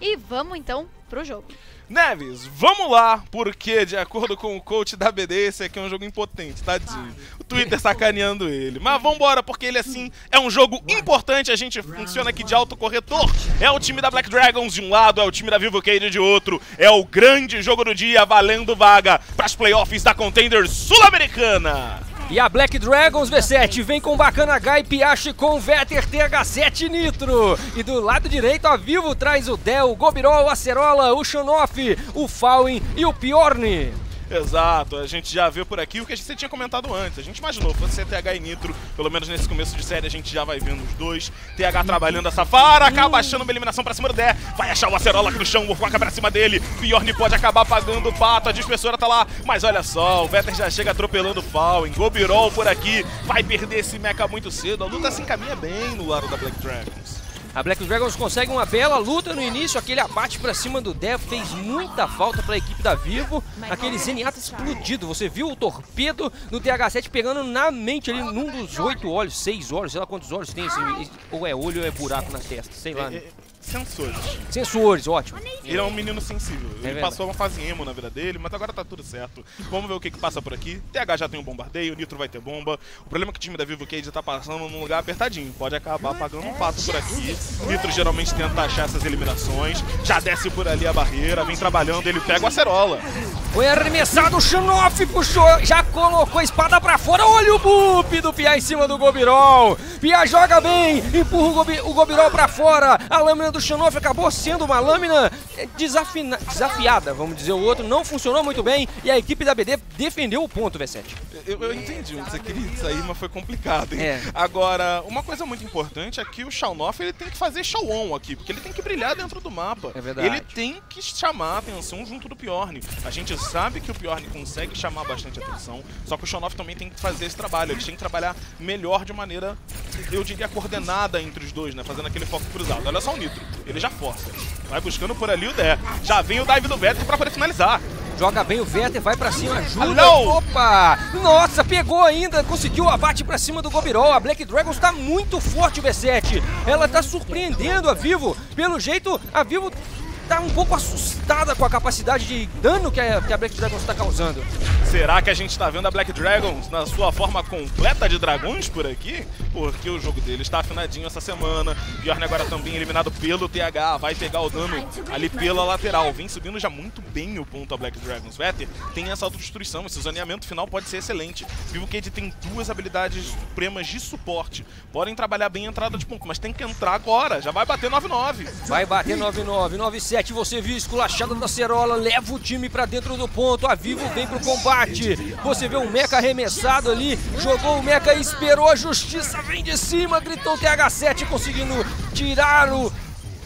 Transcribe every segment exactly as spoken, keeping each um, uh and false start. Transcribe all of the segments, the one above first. E vamos então pro jogo. Neves, vamos lá, porque de acordo com o coach da B D, esse aqui é um jogo impotente, tadinho. O Twitter sacaneando ele. Mas vambora, porque ele assim é um jogo importante, a gente funciona aqui de autocorretor. É o time da Black Dragons de um lado, é o time da Vivo Keyd de outro. É o grande jogo do dia, valendo vaga pras playoffs da Contenders Sul-Americana. E a Black Dragons V sete vem com Bacana, H e Piá, Chicon, Vetter, T H sete e Nitro. E do lado direito a Vivo traz o Del, o Gobiró, o Acerola, o Shunoff, o Fallen e o Pjorni. Exato, a gente já viu por aqui o que você tinha comentado antes. A gente imaginou, fosse T H e Nitro, pelo menos nesse começo de série a gente já vai vendo os dois. T H trabalhando essa vara, acaba achando uma eliminação pra cima do Dé. Vai achar o Acerola aqui no chão, o Foca pra cima dele. Pjorni pode acabar pagando o pato, a dispersora tá lá. Mas olha só, o Vetter já chega atropelando o Fallen. Gobirol por aqui, vai perder esse mecha muito cedo. A luta se encaminha bem no lado da Black Dragons. A Black Dragons consegue uma bela luta no início, aquele abate pra cima do Dev fez muita falta pra equipe da Vivo, aquele Zenyatta explodido, você viu o torpedo do T H sete pegando na mente ali num dos oito olhos, seis olhos, sei lá quantos olhos tem, esse, ou é olho ou é buraco na testa, sei lá. Né? Sensores. Sensores, ótimo. Ele é um menino sensível. É ele verdade. Passou uma fase emo na vida dele, mas agora tá tudo certo. Vamos ver o que que passa por aqui. T H já tem um bombardeio, o Nitro vai ter bomba. O problema é que o time da Vivo Keyd tá passando num lugar apertadinho. Pode acabar pagando um pato por aqui. O Nitro geralmente tenta achar essas eliminações. Já desce por ali a barreira, vem trabalhando, ele pega o Acerola. Foi arremessado, o Shunoff puxou, já colocou a espada pra fora. Olha o bup do Piá em cima do Gobirol. Piá joga bem, empurra o, Gobi, o Gobirol pra fora. A lâmina do O Shunoff acabou sendo uma lâmina desafina, desafiada, vamos dizer o outro, não funcionou muito bem e a equipe da B D defendeu o ponto, V sete. Eu, eu entendi o que você queria dizer aí, mas foi complicado, hein? É. Agora, uma coisa muito importante é que o Shunoff, ele tem que fazer show-on aqui, porque ele tem que brilhar dentro do mapa. É verdade. Ele tem que chamar a atenção junto do Pjorni. A gente sabe que o Pjorni consegue chamar bastante atenção, só que o Shunoff também tem que fazer esse trabalho, eles têm que trabalhar melhor de maneira, eu diria, coordenada entre os dois, né? Fazendo aquele foco cruzado. Olha só o Nitro. Ele já força. Vai buscando por ali o Dé. Já vem o dive do Vetter pra poder finalizar. Joga bem o Vetter, vai pra cima, ajuda. Hello. Opa! Nossa, pegou ainda, conseguiu o abate pra cima do Gobirol. A Black Dragons tá muito forte, o V sete. Ela tá surpreendendo a Vivo. Pelo jeito, a Vivo tá um pouco assustada com a capacidade de dano que a, que a Black Dragons tá causando. Será que a gente tá vendo a Black Dragons na sua forma completa de dragões por aqui? Porque o jogo dele está afinadinho essa semana. Bjorni agora também eliminado pelo T H, vai pegar o dano ali pela lateral. Vem subindo já muito bem o ponto a Black Dragons. Vetter tem essa autodestruição, esse zoneamento final pode ser excelente. Vivo Keyd tem duas habilidades supremas de suporte. Podem trabalhar bem a entrada de ponto, mas tem que entrar agora. Já vai bater nove nove. Vai bater nove nove, nove sete. Você viu esculachado da Acerola, leva o time pra dentro do ponto, a Vivo vem pro combate. Você vê um mecha arremessado ali, jogou o mecha e esperou, a justiça vem de cima, gritou T H sete conseguindo tirar o...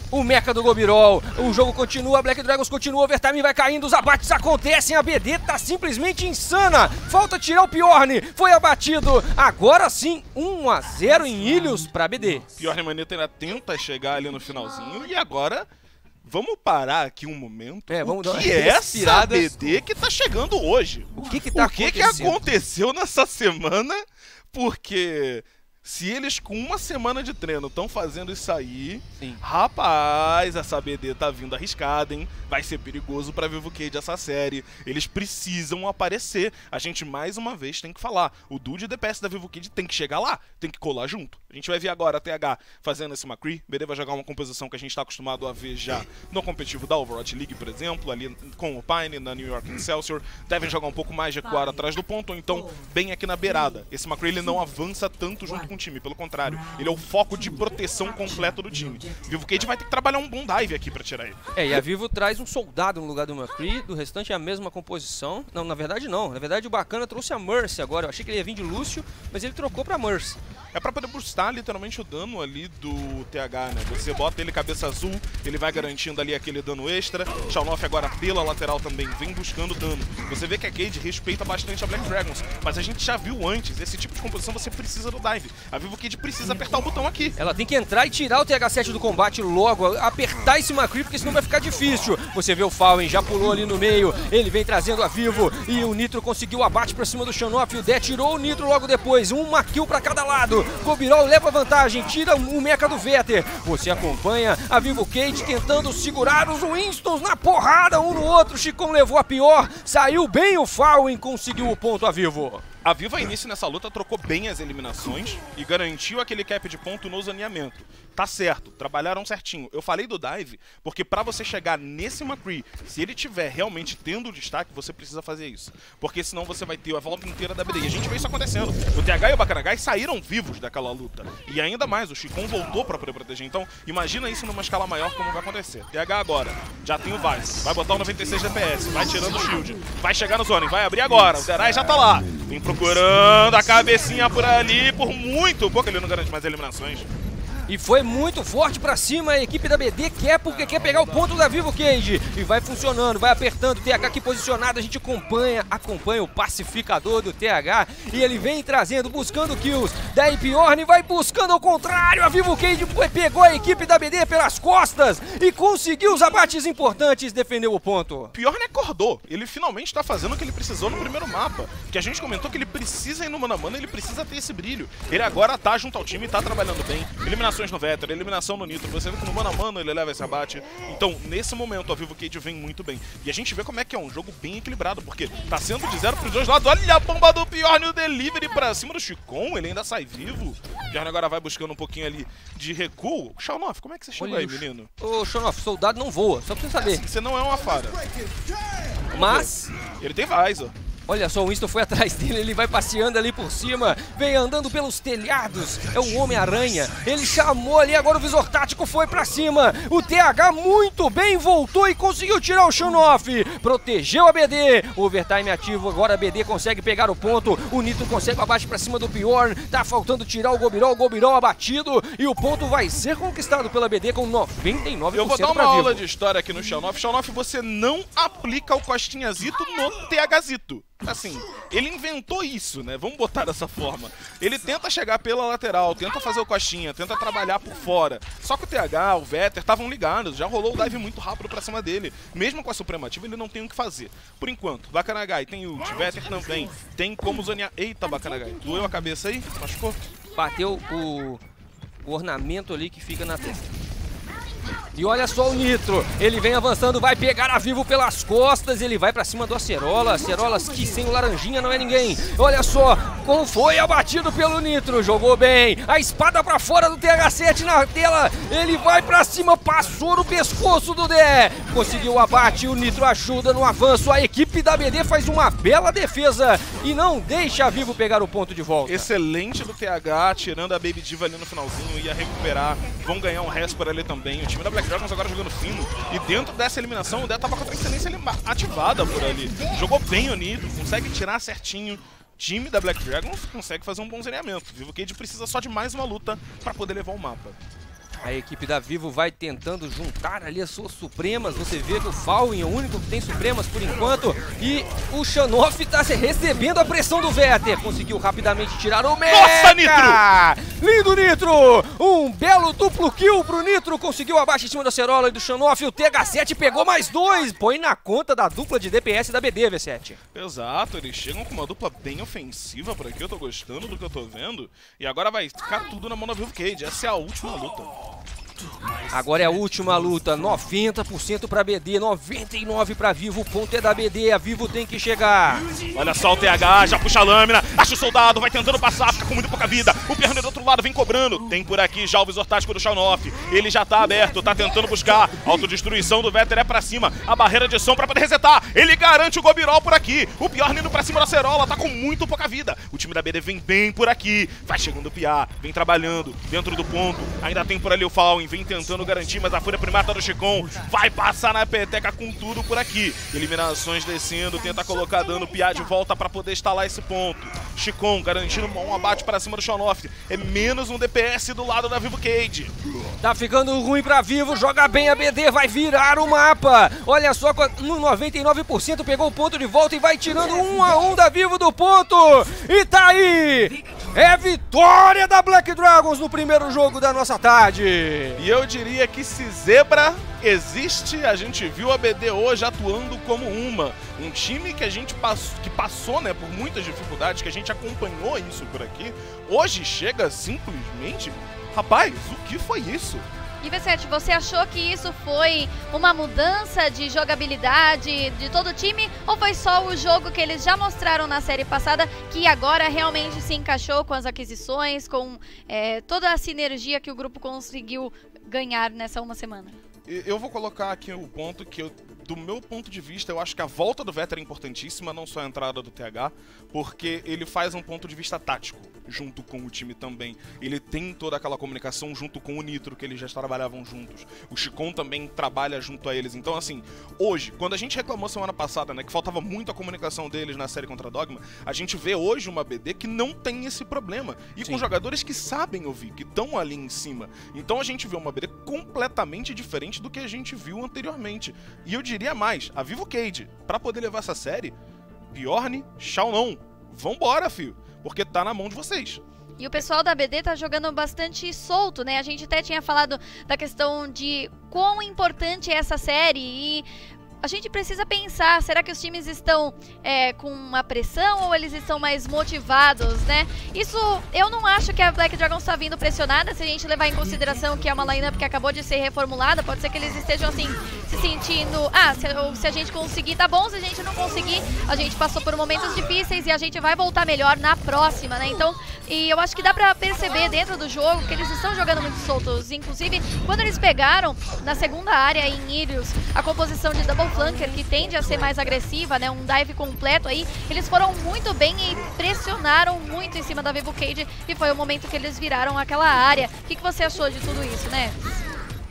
O mecha do Gobirol, o jogo continua, a Black Dragons continua, o overtime vai caindo, os abates acontecem, a B D tá simplesmente insana. Falta tirar o Pjorni, foi abatido, agora sim, um a zero em Ilhos pra B D. Pjorni Maneta ainda tenta chegar ali no finalzinho e agora... Vamos parar aqui um momento. É, vamos o que dar é essa B D que tá chegando hoje? O que que tá o que acontecendo? que aconteceu nessa semana? Porque se eles com uma semana de treino estão fazendo isso aí, sim. Rapaz, essa B D tá vindo arriscada, hein? Vai ser perigoso pra Vivo Keyd essa série. Eles precisam aparecer. A gente mais uma vez tem que falar. O dude D P S da Vivo Keyd tem que chegar lá, tem que colar junto. A gente vai ver agora a T H fazendo esse McCree. B D vai jogar uma composição que a gente tá acostumado a ver já no competitivo da Overwatch League, por exemplo, ali com o Pine, na New York Excelsior. Devem jogar um pouco mais de recuar atrás do ponto, ou então bem aqui na beirada. Esse McCree ele não avança tanto junto com o time, pelo contrário, ele é o foco de proteção completo do time. Vivo Keyd vai ter que trabalhar um bom dive aqui pra tirar ele. É, e a Vivo traz um soldado no lugar do McCree, do restante é a mesma composição. Não, na verdade não, na verdade o Bacana trouxe a Mercy agora, eu achei que ele ia vir de Lúcio, mas ele trocou pra Mercy. É pra poder boostar literalmente o dano ali do T H, né? Você bota ele cabeça azul, ele vai garantindo ali aquele dano extra. Shunoff agora pela lateral também, vem buscando dano. Você vê que a Keyd respeita bastante a Black Dragons, mas a gente já viu antes, esse tipo de composição você precisa do dive. A Vivo Keyd precisa apertar o botão aqui. Ela tem que entrar e tirar o T H sete do combate logo, apertar esse McCree, porque senão vai ficar difícil. Você vê o Fallen, já pulou ali no meio, ele vem trazendo a Vivo e o Nitro conseguiu o abate pra cima do Shunoff. O Dé tirou o Nitro logo depois, uma kill pra cada lado. lado. Gobiró leva vantagem, tira o mecha do Vetter. Você acompanha a Vivo Keyd tentando segurar os Winstons na porrada um no outro. Chicon levou a pior, saiu bem o Fallen, conseguiu o ponto a Vivo. A Vivo, a início nessa luta, trocou bem as eliminações e garantiu aquele cap de ponto no zoneamento. Tá certo, trabalharam certinho. Eu falei do dive porque pra você chegar nesse McCree, se ele tiver realmente tendo o destaque, você precisa fazer isso. Porque senão você vai ter a volta inteira da B D. E a gente vê isso acontecendo. O T H e o Bacana saíram vivos daquela luta. E ainda mais, o Chicon voltou pra poder proteger. Então, imagina isso numa escala maior como vai acontecer. T H agora, já tem o Vice. Vai botar o noventa e seis D P S, vai tirando o shield. Vai chegar no zone, vai abrir agora. O Zerai já tá lá. Vem pro procurando a cabecinha por ali, por muito pouco ele não garante mais eliminações. E foi muito forte pra cima, a equipe da B D quer porque quer pegar o ponto da Vivo Keyd. E vai funcionando, vai apertando, o T H aqui posicionado, a gente acompanha, acompanha o pacificador do T H. E ele vem trazendo, buscando kills, daí Pjorni vai buscando ao contrário. A Vivo Keyd pegou a equipe da B D pelas costas e conseguiu os abates importantes, defendeu o ponto. Pjorni acordou, ele finalmente tá fazendo o que ele precisou no primeiro mapa. Que a gente comentou que ele precisa ir no mano a mano, ele precisa ter esse brilho. Ele agora tá junto ao time e tá trabalhando bem. Eliminação no Vetter, eliminação no Nitro, você vê que no mano a mano ele leva esse abate. Então, nesse momento, a Vivo Keyd vem muito bem. E a gente vê como é que é um jogo bem equilibrado, porque tá sendo de zero pros dois lados. Olha a bomba do Pjorni, o delivery pra cima do Chicon, ele ainda sai vivo. O Pjorni agora vai buscando um pouquinho ali de recuo. Shunoff, como é que você chegou aí, menino? Ô, Shunoff, soldado não voa, só pra você saber. É assim, você não é uma fara. Mas... ele tem visor. Olha só, o Winston foi atrás dele, ele vai passeando ali por cima, vem andando pelos telhados, é o Homem-Aranha, ele chamou ali, agora o visor tático foi pra cima, o T H muito bem, voltou e conseguiu tirar o Shunoff, protegeu a B D, overtime ativo, agora a B D consegue pegar o ponto, o Nitro consegue abaixo pra cima do Pjorni, tá faltando tirar o Gobiró, o Gobiró abatido, e o ponto vai ser conquistado pela B D com noventa e nove por cento. Eu vou dar uma aula de história aqui no Shunoff. Shunoff, você não aplica o costinhazito no THzito. Assim, ele inventou isso, né? Vamos botar dessa forma. Ele tenta chegar pela lateral, tenta fazer o costinha, tenta trabalhar por fora. Só que o T H, o Vetter, estavam ligados. Já rolou o dive muito rápido pra cima dele. Mesmo com a supremativa, ele não tem o que fazer. Por enquanto, Bacanagai tem ult, Vetter também. Tem como zonear... Eita, Bacanagai. Doeu a cabeça aí? Machucou? Bateu o... o ornamento ali que fica na testa. E olha só o Nitro, ele vem avançando, vai pegar a Vivo pelas costas, ele vai pra cima do Acerola, Acerolas que sem o Laranjinha não é ninguém. Olha só, como foi abatido pelo Nitro, jogou bem, a espada pra fora do T H sete na tela, ele vai pra cima, passou no pescoço do Del, conseguiu o abate, o Nitro ajuda no avanço, a equipe da B D faz uma bela defesa e não deixa a Vivo pegar o ponto de volta. Excelente do T H, tirando a Baby Diva ali no finalzinho, ia recuperar, vão ganhar um resto por ali também, o time da Black Dragons agora jogando fino, e dentro dessa eliminação o Del tava com a Transcendence ativada por ali, jogou bem o Nitro, consegue tirar certinho. Time da Black Dragons consegue fazer um bom zeneamento. Vivo Keyd precisa só de mais uma luta para poder levar o mapa. A equipe da Vivo vai tentando juntar ali as suas Supremas. Você vê que o Fallen é o único que tem Supremas por enquanto. E o Shunoff tá recebendo a pressão do Vetter. Conseguiu rapidamente tirar o mecha. Nossa, Nitro! Lindo, Nitro! Um belo duplo kill pro Nitro. Conseguiu abaixo em cima da Acerola e do Shunoff. O T H sete pegou mais dois. Põe na conta da dupla de D P S da B D, V sete. Exato, eles chegam com uma dupla bem ofensiva por aqui. Eu tô gostando do que eu tô vendo. E agora vai ficar tudo na mão da Vivo Keyd. Essa é a última luta. Agora é a última luta, noventa por cento pra B D, noventa e nove por cento pra Vivo, o ponto é da B D, a Vivo tem que chegar. Olha só o T H, já puxa a lâmina, acha o soldado, vai tentando passar, fica com muito pouca vida. O Pjorni do outro lado vem cobrando, tem por aqui já o visor tático do Shunoff, ele já tá aberto, tá tentando buscar. Autodestruição do Vetter é pra cima, a barreira de som pra poder resetar, ele garante o Gobirol por aqui. O Pjorni indo pra cima da Acerola, tá com muito pouca vida. O time da B D vem bem por aqui, vai chegando o Piá, vem trabalhando dentro do ponto, ainda tem por ali o Fallen, vem tentando garantir, mas a fúria primata do Chicon vai passar na peteca com tudo por aqui. Eliminações descendo, tenta colocar dano, Piá de volta pra poder instalar esse ponto. Chicon garantindo um abate pra cima do Shunoff, é menos um D P S do lado da Vivo Keyd. Tá ficando ruim pra Vivo, joga bem a B D, vai virar o mapa. Olha só, noventa e nove por cento pegou o ponto de volta e vai tirando um a um da Vivo do ponto. E tá aí! É vitória da Black Dragons no primeiro jogo da nossa tarde. E eu diria que se zebra existe, a gente viu a B D hoje atuando como uma. Um time que a gente passou, que passou né, por muitas dificuldades, que a gente acompanhou isso por aqui. Hoje chega simplesmente... Rapaz, o que foi isso? E V sete, você achou que isso foi uma mudança de jogabilidade de todo o time? Ou foi só o jogo que eles já mostraram na série passada que agora realmente se encaixou com as aquisições, com é, toda a sinergia que o grupo conseguiu ganhar nessa uma semana? Eu vou colocar aqui o ponto que eu... Do meu ponto de vista, eu acho que a volta do Vetter é importantíssima, não só a entrada do T H, porque ele faz um ponto de vista tático junto com o time também. Ele tem toda aquela comunicação junto com o Nitro, que eles já trabalhavam juntos. O Chicon também trabalha junto a eles. Então, assim, hoje, quando a gente reclamou semana passada, né, que faltava muito a comunicação deles na série contra a Dogma, a gente vê hoje uma B D que não tem esse problema. E Sim. com jogadores que sabem ouvir, que estão ali em cima. Então a gente vê uma B D completamente diferente do que a gente viu anteriormente. E eu diria Eu diria mais, a Vivo Keyd, pra poder levar essa série, Pjorni, Shunoff, vambora, filho, porque tá na mão de vocês. E o pessoal da B D tá jogando bastante solto, né? A gente até tinha falado da questão de quão importante é essa série e... A gente precisa pensar, será que os times estão é, com uma pressão ou eles estão mais motivados, né? Isso, eu não acho que a Black Dragons está vindo pressionada, se a gente levar em consideração que é uma lineup que acabou de ser reformulada, pode ser que eles estejam assim, se sentindo, ah, se, se a gente conseguir tá bom, se a gente não conseguir, a gente passou por momentos difíceis e a gente vai voltar melhor na próxima, né? Então, e eu acho que dá pra perceber dentro do jogo que eles estão jogando muito soltos, inclusive quando eles pegaram na segunda área em Sirius, a composição de Double Flanker, que tende a ser mais agressiva, né? Um dive completo aí. Eles foram muito bem e pressionaram muito em cima da Vivo Keyd e foi o momento que eles viraram aquela área. O que, que você achou de tudo isso, né?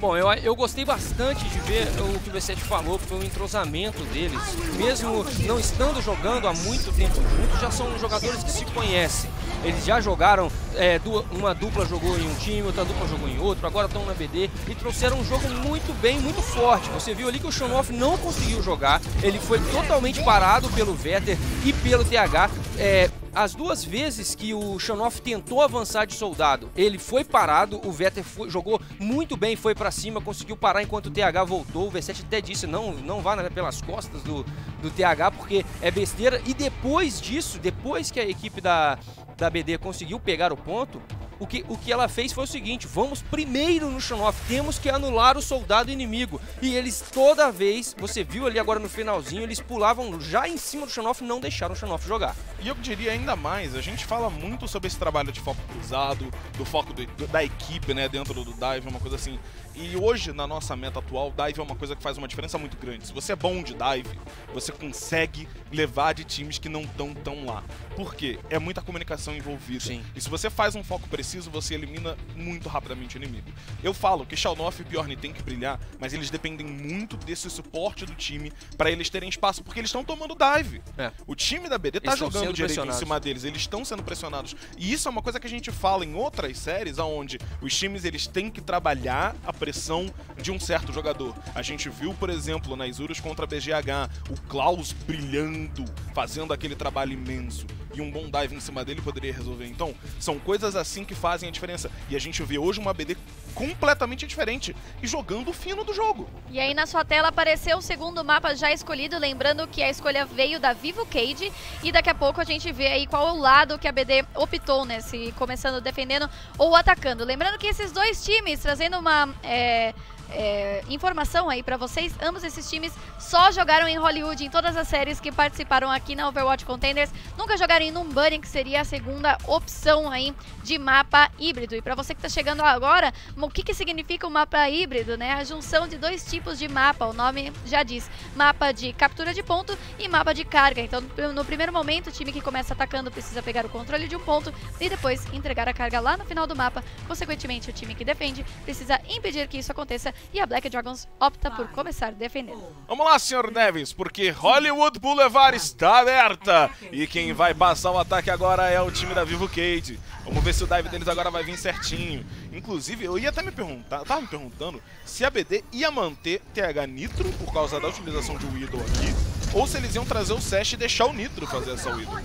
Bom, eu, eu gostei bastante de ver o que o V sete falou, foi um entrosamento deles. Mesmo não estando jogando há muito tempo juntos, já são jogadores que se conhecem. Eles já jogaram, é, uma dupla jogou em um time, outra dupla jogou em outro, agora estão na B D e trouxeram um jogo muito bem, muito forte. Você viu ali que o Shunoff não conseguiu jogar, ele foi totalmente parado pelo Vetter e pelo T H. É, as duas vezes que o Shunoff tentou avançar de soldado, ele foi parado, o Vetter foi, jogou muito bem, foi pra cima, conseguiu parar enquanto o T H voltou. O V sete até disse, não, não vá pelas costas do, do T H, porque é besteira. E depois disso, depois que a equipe da, da B D conseguiu pegar o ponto, o que, o que ela fez foi o seguinte, vamos primeiro no Shunoff, temos que anular o soldado inimigo. E eles toda vez, você viu ali agora no finalzinho, eles pulavam já em cima do Shunoff e não deixaram o Shunoff jogar. E eu diria ainda mais, a gente fala muito sobre esse trabalho de foco cruzado, do foco do, do, da equipe, né, dentro do, do dive, uma coisa assim. E hoje, na nossa meta atual, dive é uma coisa que faz uma diferença muito grande. Se você é bom de dive, você consegue levar de times que não estão tão lá. Por quê? É muita comunicação envolvida. Sim. E se você faz um foco preciso, você elimina muito rapidamente o inimigo. Eu falo que Shunoff e Pjorni tem que brilhar, mas eles dependem muito desse suporte do time para eles terem espaço, porque eles estão tomando dive. É. O time da B D tá jogando direito em cima deles, eles estão sendo pressionados. E isso é uma coisa que a gente fala em outras séries, onde os times eles têm que trabalhar a pressão de um certo jogador. A gente viu, por exemplo, nas Urus contra a B G H, o Klaus brilhando, fazendo aquele trabalho imenso. E um bom dive em cima dele poderia resolver. Então, são coisas assim que fazem a diferença. E a gente vê hoje uma B D completamente diferente e jogando o fino do jogo. E aí na sua tela apareceu o segundo mapa já escolhido, lembrando que a escolha veio da Vivo Keyd. E daqui a pouco a gente vê aí qual é o lado que a B D optou, né? Se começando defendendo ou atacando. Lembrando que esses dois times, trazendo uma... É... É, informação aí pra vocês, ambos esses times só jogaram em Hollywood em todas as séries que participaram aqui na Overwatch Contenders, nunca jogaram em Numbani, que seria a segunda opção aí de mapa híbrido. E pra você que tá chegando agora, o que que significa o mapa híbrido, né? A junção de dois tipos de mapa, o nome já diz, mapa de captura de ponto e mapa de carga. Então no primeiro momento o time que começa atacando precisa pegar o controle de um ponto e depois entregar a carga lá no final do mapa, consequentemente o time que defende precisa impedir que isso aconteça. E a Black Dragons opta por começar defendendo. Vamos lá, senhor Neves, porque Hollywood Boulevard está aberta. E quem vai passar o ataque agora é o time da Vivo Keyd. Vamos ver se o dive deles agora vai vir certinho. Inclusive, eu ia até me perguntar, eu tava me perguntando se a B D ia manter T H Nitro por causa da utilização de Widow aqui, ou se eles iam trazer o Sesh e deixar o Nitro fazer essa Widow.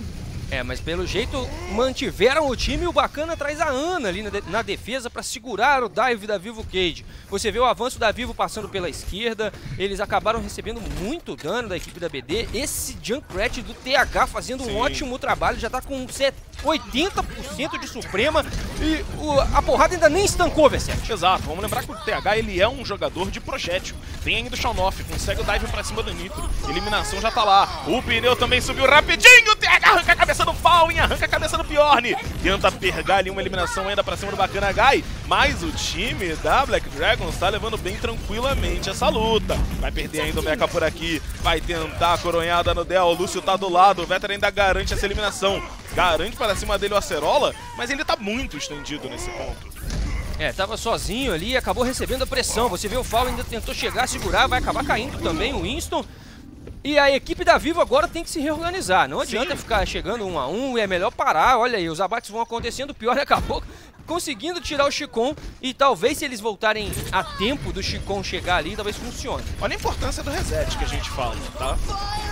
É, mas pelo jeito mantiveram o time e o Bacana traz a Ana ali na, de na defesa para segurar o dive da Vivo Keyd. Você vê o avanço da Vivo passando pela esquerda, eles acabaram recebendo muito dano da equipe da B D. Esse Junkrat do T H fazendo Sim. um ótimo trabalho, já tá com oitenta por cento de Suprema e o, a porrada ainda nem estancou, V sete. Exato, vamos lembrar que o T H ele é um jogador de projétil. Tem ainda o Shunoff, consegue o dive pra cima do Nitro, eliminação já tá lá. O pneu também subiu rapidinho, o T H arranca a cabeça do Faun e arranca a cabeça do Pjorni. Tenta pegar ali uma eliminação ainda pra cima do Bacana Gai, mas o time da Black Dragons tá levando bem tranquilamente essa luta. Vai perder ainda o Mecha por aqui, vai tentar a coronhada no Del, o Lúcio tá do lado, o Vetter ainda garante essa eliminação. Garante para cima dele o Acerola, mas ele tá muito estendido nesse ponto. É, tava sozinho ali e acabou recebendo a pressão. Você vê o Fallen ainda tentou chegar, segurar, vai acabar caindo também o Winston. E a equipe da Vivo agora tem que se reorganizar. Não adianta Sim. ficar chegando um a um, é melhor parar. Olha aí, os abates vão acontecendo, o Pjorni acabou conseguindo tirar o Chicon. E talvez se eles voltarem a tempo do Chicon chegar ali, talvez funcione. Olha a importância do reset que a gente fala, tá?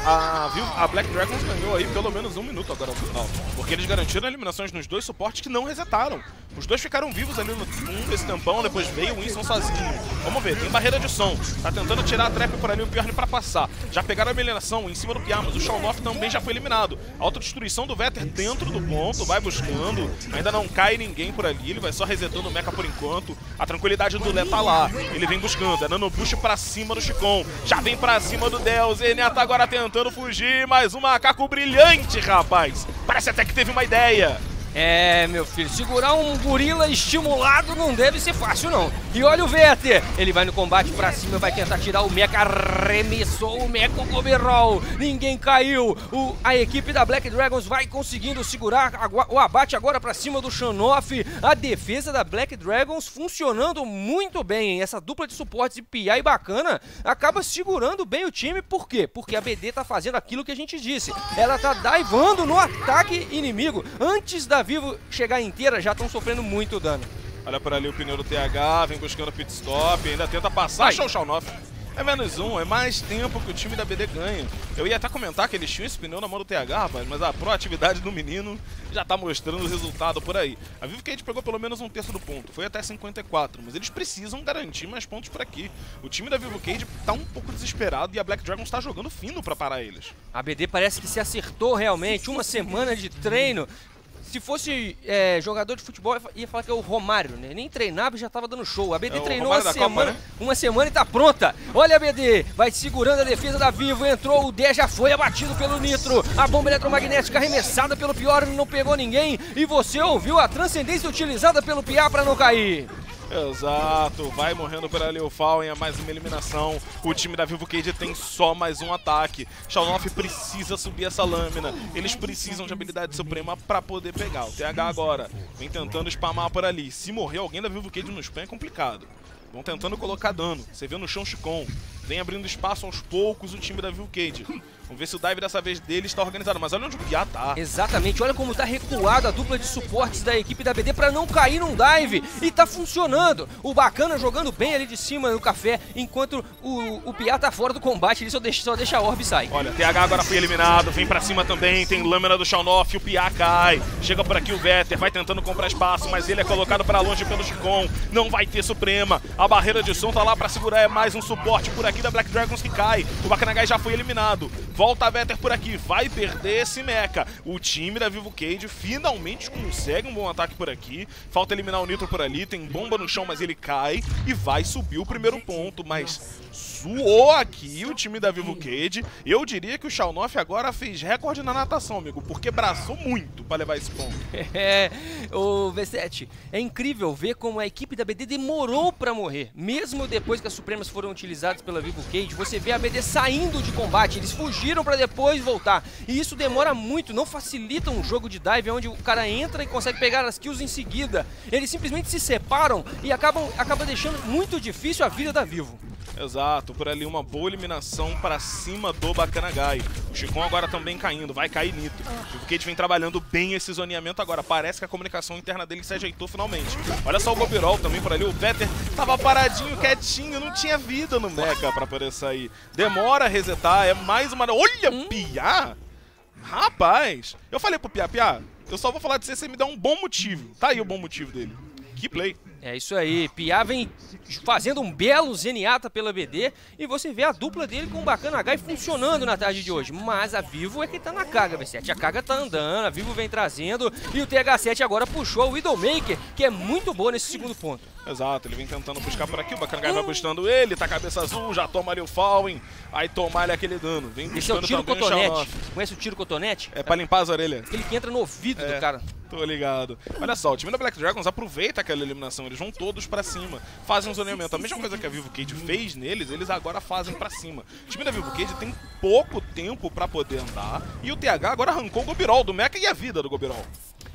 A, Vivo, a Black Dragons ganhou aí pelo menos um minuto agora no final, porque eles garantiram eliminações nos dois suportes que não resetaram. Os dois ficaram vivos ali no fundo desse tampão, depois veio o Winston sozinho. Vamos ver, tem barreira de som. Tá tentando tirar a trap por ali, o Pjorni pra passar. Já pegaram a eliminação em cima do Piá, mas o Shunoff também já foi eliminado. A autodestruição do Vetter dentro do ponto, vai buscando. Ainda não cai ninguém por ali, ele vai só resetando o mecha por enquanto. A tranquilidade do Lé tá lá, ele vem buscando. É Nano Bush pra cima do Chicon, já vem pra cima do Del. Zenyatta agora tentando fugir, mas um macaco brilhante, rapaz. Parece até que teve uma ideia. É, meu filho, segurar um gorila estimulado não deve ser fácil, não. E olha o Vetter, ele vai no combate pra cima, vai tentar tirar o mecha, arremessou o mecha, o Gobiró, ninguém caiu. O, a equipe da Black Dragons vai conseguindo segurar a, o abate agora pra cima do Shunoff. A defesa da Black Dragons funcionando muito bem, hein? Essa dupla de suportes de Piá e Bacana acaba segurando bem o time, por quê? Porque a B D tá fazendo aquilo que a gente disse, ela tá divando no ataque inimigo, antes da Vivo chegar inteira, já estão sofrendo muito dano. Olha por ali o pneu do T H, vem buscando pit stop, ainda tenta passar, show Shunoff. É menos um, é mais tempo que o time da B D ganha. Eu ia até comentar que eles tinham esse pneu na mão do T H, rapaz, mas a proatividade do menino já tá mostrando o resultado por aí. A Vivo Keyd pegou pelo menos um terço do ponto, foi até cinquenta e quatro, mas eles precisam garantir mais pontos por aqui. O time da Vivo Keyd tá um pouco desesperado e a Black Dragons tá jogando fino pra parar eles. A B D parece que se acertou realmente, uma semana de treino. Se fosse é, jogador de futebol, ia falar que é o Romário, né? Nem treinava e já tava dando show. A B D é, treinou uma semana, Copa, né? uma semana e tá pronta. Olha a B D, vai segurando a defesa da Vivo. Entrou, o D já foi abatido pelo Nitro. A bomba eletromagnética arremessada pelo Pjorni, não pegou ninguém. E você ouviu a transcendência utilizada pelo Piá pra não cair. Exato, vai morrendo por ali o Fallen, é mais uma eliminação. O time da Vivo Keyd tem só mais um ataque. Shunoff precisa subir essa lâmina. Eles precisam de habilidade suprema pra poder pegar. O T H agora vem tentando spamar por ali. Se morrer alguém da Vivo Keyd no spam é complicado. Vão tentando colocar dano. Você vê no chão Chicon. Vem abrindo espaço aos poucos o time da Vivo Keyd. Vamos ver se o dive dessa vez dele está organizado. Mas olha onde o Piá tá. Exatamente. Olha como tá recuada a dupla de suportes da equipe da B D para não cair num dive. E tá funcionando. O Bacana jogando bem ali de cima no café, enquanto o, o Piá tá fora do combate. Ele só deixa, só deixa a orb sair. Olha, T H agora foi eliminado. Vem para cima também. Tem lâmina do Shunoff. O Piá cai. Chega por aqui o Vetter. Vai tentando comprar espaço, mas ele é colocado para longe pelo Chicon. Não vai ter Suprema. A barreira de som tá lá para segurar. É mais um suporte por aqui da Black Dragons que cai, o Bacana Gai já foi eliminado, volta a Vetter por aqui, vai perder esse mecha. O time da Vivo Keyd finalmente consegue um bom ataque por aqui, falta eliminar o Nitro por ali, tem bomba no chão, mas ele cai e vai subir o primeiro ponto, mas suou aqui o time da Vivo Keyd. Eu diria que o Shunoff agora fez recorde na natação, amigo, porque braçou muito para levar esse ponto. É, o V sete, é incrível ver como a equipe da B D demorou para morrer, mesmo depois que as Supremas foram utilizadas pela Vivo Keyd. Você vê a B D saindo de combate, eles fugiram para depois voltar, e isso demora muito, não facilita um jogo de dive onde o cara entra e consegue pegar as kills em seguida. Eles simplesmente se separam e acabam, acaba deixando muito difícil a vida da Vivo. Exato, por ali uma boa eliminação para cima do Bacana Gai. O Chicon agora também caindo, vai cair Nitro. O Keyd vem trabalhando bem esse zoneamento agora. Parece que a comunicação interna dele se ajeitou finalmente. Olha só o Gobiró também por ali. O Vetter tava paradinho, quietinho, não tinha vida no mecha para poder sair. Demora a resetar, é mais uma... Olha, hum? Piá! Rapaz, eu falei pro Piá, Piá, eu só vou falar de você se você me dá um bom motivo. Tá aí o bom motivo dele. Que play. É isso aí, Piá vem fazendo um belo Zenyatta pela B D e você vê a dupla dele com o Bacana H funcionando na tarde de hoje. Mas a Vivo é que tá na carga, V sete. A carga tá andando, a Vivo vem trazendo e o T H sete agora puxou o Widowmaker, que é muito boa nesse segundo ponto. Exato, ele vem tentando buscar por aqui, o Bacana H vai buscando ele, tá cabeça azul, já toma ali o Fallen, aí toma ali aquele dano. Vem buscando. Esse é o tiro cotonete. Conhece o tiro cotonete? É pra limpar as orelhas. Aquele que entra no ouvido é. do cara. Tô ligado. Olha só, o time da Black Dragons aproveita aquela eliminação, eles vão todos pra cima, fazem um zoneamento. A mesma coisa que a Vivo Keyd fez neles, eles agora fazem pra cima. O time da Vivo Keyd tem pouco tempo pra poder andar e o T H agora arrancou o Gobiró do Mecha e a vida do Gobiró.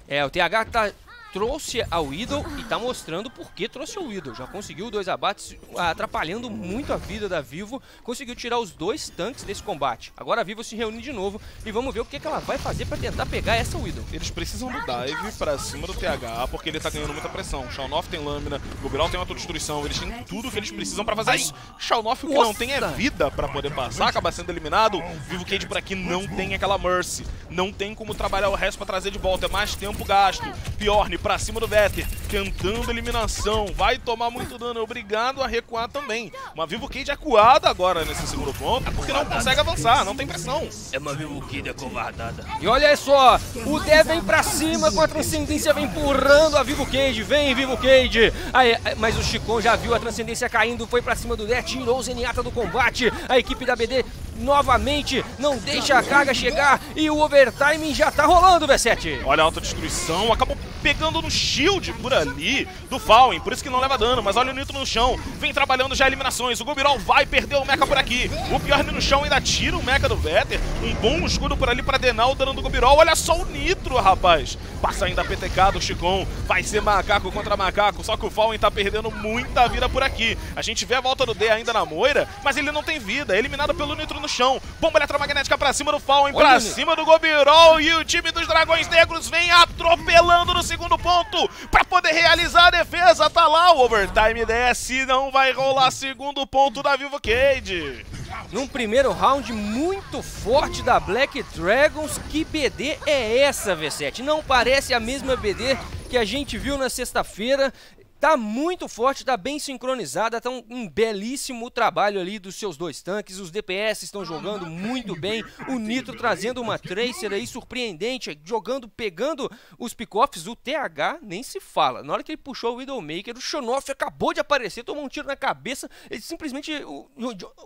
É, o T H tá... trouxe a Widow e tá mostrando por que trouxe o Widow. Já conseguiu dois abates, atrapalhando muito a vida da Vivo. Conseguiu tirar os dois tanques desse combate. Agora a Vivo se reúne de novo e vamos ver o que, que ela vai fazer pra tentar pegar essa Widow. Eles precisam do dive pra cima do T H, porque ele tá ganhando muita pressão. O Shunoff tem lâmina, o Gobiró tem autodestruição, eles têm tudo que eles precisam pra fazer isso. Shunoff o que Nossa. não tem é vida pra poder passar, acaba sendo eliminado. Vivo Keyd por aqui não tem aquela Mercy. Não tem como trabalhar o resto pra trazer de volta, é mais tempo gasto. Pjorni pra cima do Vetter, tentando eliminação, vai tomar muito dano, é obrigado a recuar também. Uma Vivo Keyd acuada agora nesse segundo ponto, é porque não consegue avançar, não tem pressão. É uma Vivo Keyd acovardada. E olha só, o Del vem pra cima com a Transcendência, vem empurrando a Vivo Keyd, vem Vivo Keyd. Aí, mas o Chicon já viu a Transcendência caindo, foi pra cima do Del, tirou o Zenyatta do combate, a equipe da B D novamente não deixa a carga chegar e o overtime já tá rolando, V sete. Olha a autodestruição, acabou pegando no shield por ali do Fallen, por isso que não leva dano, mas olha o Nitro no chão, vem trabalhando já eliminações, o Gobiró vai perder o Mecha por aqui, o Pjorni no chão ainda tira o Mecha do Vetter, um bom escudo por ali pra denar o dano do Gobiró, olha só o Nitro, rapaz, passa ainda a P T K do Chicon, vai ser macaco contra macaco, só que o Fallen tá perdendo muita vida por aqui, a gente vê a volta do D ainda na moira, mas ele não tem vida, é eliminado pelo Nitro no chão, bomba eletromagnética pra cima do Fallen, pra cima do Gobiró e o time dos Dragões Negros vem atropelando no segundo ponto pra poder realizar a defesa, tá lá, o overtime desce, não vai rolar segundo ponto da Vivo Keyd. Num primeiro round muito forte da Black Dragons, que B D é essa, V sete? Não parece a mesma B D que a gente viu na sexta-feira. Tá muito forte, tá bem sincronizada, tá um, um belíssimo trabalho ali dos seus dois tanques, os D P S estão jogando muito bem, o Nitro trazendo uma Tracer aí surpreendente, jogando, pegando os pick-offs, o T H nem se fala. Na hora que ele puxou o Widowmaker, o Shunoff acabou de aparecer, tomou um tiro na cabeça, ele simplesmente...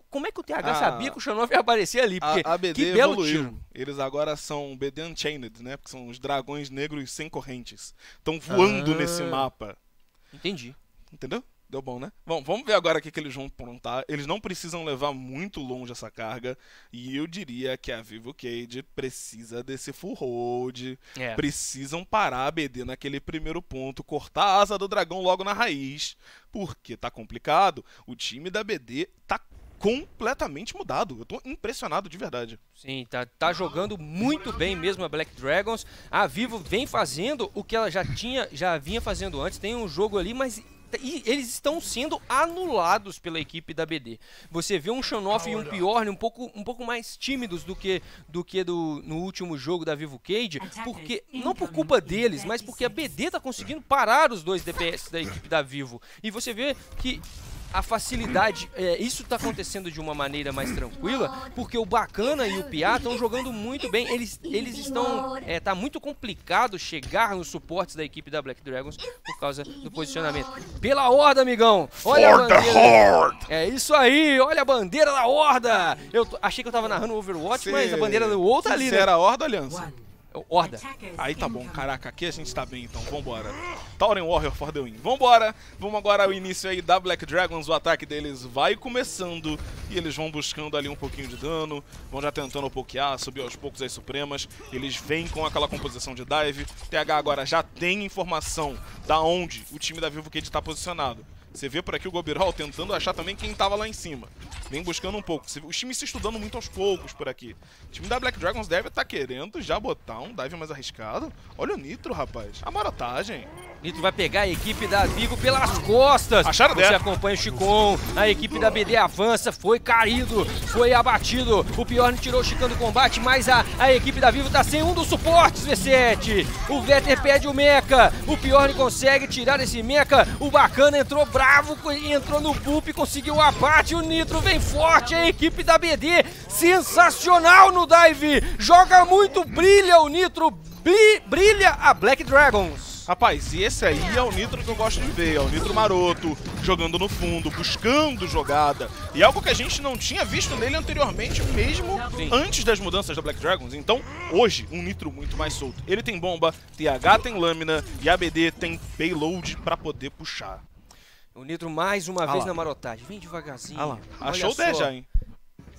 Como é que o T H ah, sabia que o Shunoff ia aparecer ali? Porque a, a B D que belo evoluiu. Tiro. Eles agora são B D Unchained, né? Porque são os dragões negros sem correntes, estão voando ah. nesse mapa. Entendi. Entendeu? Deu bom, né? Bom, vamos ver agora o que eles vão aprontar. Eles não precisam levar muito longe essa carga. E eu diria que a Vivo Keyd precisa desse full hold. É. Precisam parar a B D naquele primeiro ponto. Cortar a asa do dragão logo na raiz. Porque tá complicado. O time da B D tá completamente mudado. Eu tô impressionado de verdade. Sim, tá, tá jogando muito bem mesmo a Black Dragons. A Vivo vem fazendo o que ela já tinha, já vinha fazendo antes. Tem um jogo ali, mas... E eles estão sendo anulados pela equipe da B D. Você vê um Shunoff e um Pjorni um pouco, um pouco mais tímidos do que, do que do, no último jogo da Vivo Keyd, porque não por culpa deles, mas porque a B D tá conseguindo parar os dois D P S da equipe da Vivo. E você vê que a facilidade, é, isso tá acontecendo de uma maneira mais tranquila, porque o Bacana e o Piá estão jogando muito bem. Eles, eles estão... É, tá muito complicado chegar nos suportes da equipe da Black Dragons por causa do posicionamento. Pela horda, amigão! Olha a bandeira. É isso aí! Olha a bandeira da horda! Eu achei que eu tava narrando Overwatch, Cê... mas a bandeira do outro ali, né? Era a horda, Aliança? Horda. Aí tá bom, caraca, aqui a gente tá bem então, vambora. Tauren Warrior for the win. Vambora, vamos agora ao início aí da Black Dragons, o ataque deles vai começando e eles vão buscando ali um pouquinho de dano, vão já tentando pokear, subir aos poucos as Supremas, eles vêm com aquela composição de dive, T H agora já tem informação da onde o time da Vivo Keyd tá posicionado. Você vê por aqui o Gobirol tentando achar também quem tava lá em cima. Vem buscando um pouco. Os times se estudando muito aos poucos por aqui. O time da Black Dragons deve estar querendo já botar um dive mais arriscado. Olha o Nitro, rapaz. A marotagem. Nitro vai pegar a equipe da Vigo pelas costas. Acharam Você dela. acompanha o Chicon. A equipe da B D avança. Foi caído. Foi abatido. O Pjorni tirou o Chicon do combate. Mas a, a equipe da Vivo tá sem um dos suportes, V sete. O Vetter pede o mecha. O Pjorni consegue tirar esse mecha. O Bacana entrou bravo. Entrou no pulp. Conseguiu o abate. O Nitro vem forte. A equipe da B D sensacional no dive. Joga muito. Brilha o Nitro. Brilha a Black Dragons. Rapaz, e esse aí é o Nitro que eu gosto de ver, é o Nitro maroto, jogando no fundo, buscando jogada. E algo que a gente não tinha visto nele anteriormente, mesmo Sim. antes das mudanças da Black Dragons. Então, hoje, um Nitro muito mais solto. Ele tem bomba, T H tem lâmina e A B D tem payload pra poder puxar. O Nitro mais uma ah vez lá. na marotagem. Vem devagarzinho. Ah lá. Achou o D já, hein?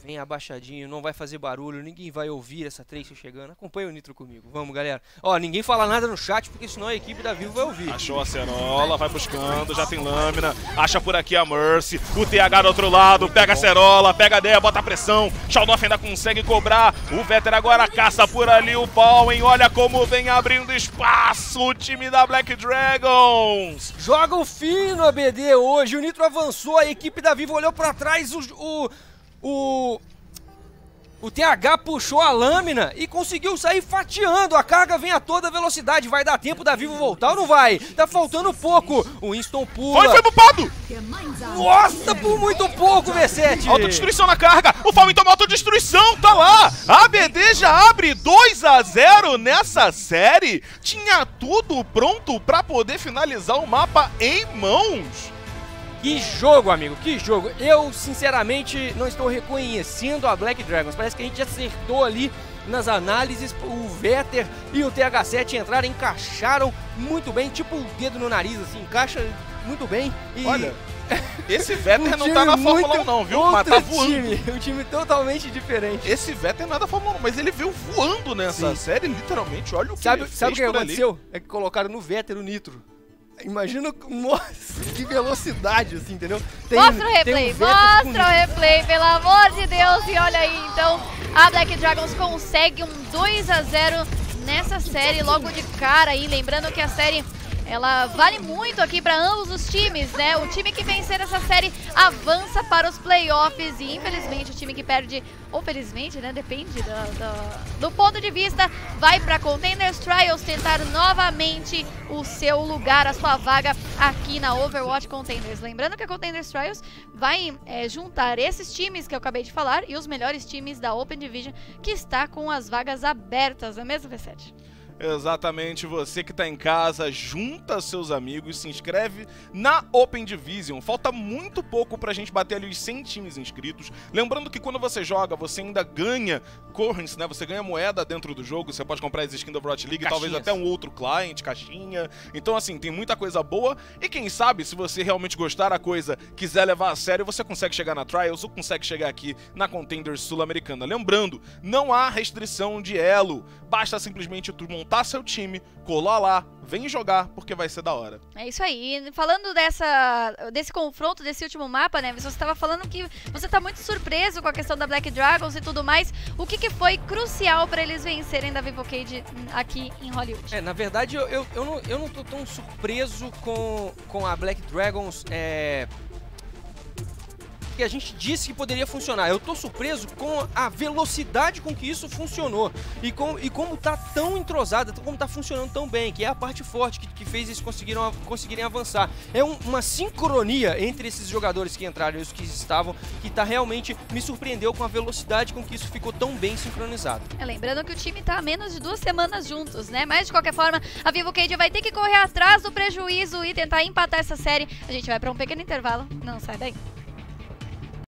Vem abaixadinho, não vai fazer barulho, ninguém vai ouvir essa três chegando. Acompanha o Nitro comigo, vamos galera. Ó, ninguém fala nada no chat, porque senão a equipe da Vivo vai ouvir. Achou a Acerola, vai buscando, já tem lâmina. Acha por aqui a Mercy, o T H do outro lado, pega a Acerola, pega a Del, bota a pressão. Shunoff ainda consegue cobrar, o Vetter agora caça por ali o Fallen. Olha como vem abrindo espaço o time da Black Dragons. Joga o fim no A B D hoje, o Nitro avançou, a equipe da Vivo olhou pra trás, o... o... O, o T H puxou a lâmina e conseguiu sair fatiando. A carga vem a toda velocidade. Vai dar tempo da Vivo voltar ou não vai? Tá faltando pouco. O Winston pula. Foi, foi bupado! Nossa, por muito pouco, V sete. Autodestruição na carga. O Fallen tomou autodestruição. Tá lá. A A B D já abre dois a zero nessa série. Tinha tudo pronto pra poder finalizar o mapa em mãos. Que jogo, amigo, que jogo. Eu, sinceramente, não estou reconhecendo a Black Dragons. Parece que a gente acertou ali nas análises. O Vetter e o T H sete entraram, encaixaram muito bem. Tipo o dedo no nariz, assim, encaixa muito bem. E... Olha, esse Vetter um não tá na Fórmula um não, viu? Mas tá voando. Time, um time totalmente diferente. Esse Vetter não é da Fórmula um, mas ele veio voando nessa Sim. série, literalmente. Olha o que sabe, ele Sabe o que aconteceu? Ali. É que colocaram no Vetter o Nitro. Imagina, nossa, que velocidade, assim, entendeu? Tem, mostra o replay, um mostra o replay, pelo amor de Deus. E olha aí, então, a Black Dragons consegue um dois a zero nessa série logo de cara aí. Lembrando que a série, ela vale muito aqui para ambos os times, né? O time que vencer essa série avança para os playoffs e, infelizmente, o time que perde, ou felizmente, né? Depende do, do, do ponto de vista, vai para Contenders Trials tentar novamente o seu lugar, a sua vaga aqui na Overwatch Contenders. Lembrando que a Contenders Trials vai é, juntar esses times que eu acabei de falar e os melhores times da Open Division que está com as vagas abertas, não é mesmo, V sete? Exatamente, você que tá em casa, junta seus amigos, se inscreve na Open Division. Falta muito pouco pra gente bater ali os cem times inscritos. Lembrando que quando você joga, você ainda ganha currency, né? Você ganha moeda dentro do jogo, você pode comprar as skins da Overwatch League, Caixinhas. talvez até um outro client, caixinha. Então, assim, tem muita coisa boa. E quem sabe, se você realmente gostar da coisa, quiser levar a sério, você consegue chegar na Trials ou consegue chegar aqui na Contenders Sul-Americana. Lembrando, não há restrição de elo, basta simplesmente tu montar Tá seu time, colar lá, vem jogar, porque vai ser da hora. É isso aí. Falando dessa, desse confronto, desse último mapa, né? Você estava falando que você está muito surpreso com a questão da Black Dragons e tudo mais. O que, que foi crucial para eles vencerem da Vivo Keyd aqui em Hollywood? É, na verdade, eu, eu, eu, não, eu não tô tão surpreso com, com a Black Dragons, é... que a gente disse que poderia funcionar. Eu tô surpreso com a velocidade com que isso funcionou e, com, e como tá tão entrosada, como tá funcionando tão bem, que é a parte forte que, que fez eles conseguiram, conseguirem avançar. É um, uma sincronia entre esses jogadores que entraram e os que estavam, que tá realmente me surpreendeu com a velocidade com que isso ficou tão bem sincronizado. É, lembrando que o time tá há menos de duas semanas juntos, né? Mas de qualquer forma, a Vivo Keyd vai ter que correr atrás do prejuízo e tentar empatar essa série. A gente vai para um pequeno intervalo, não sai daí.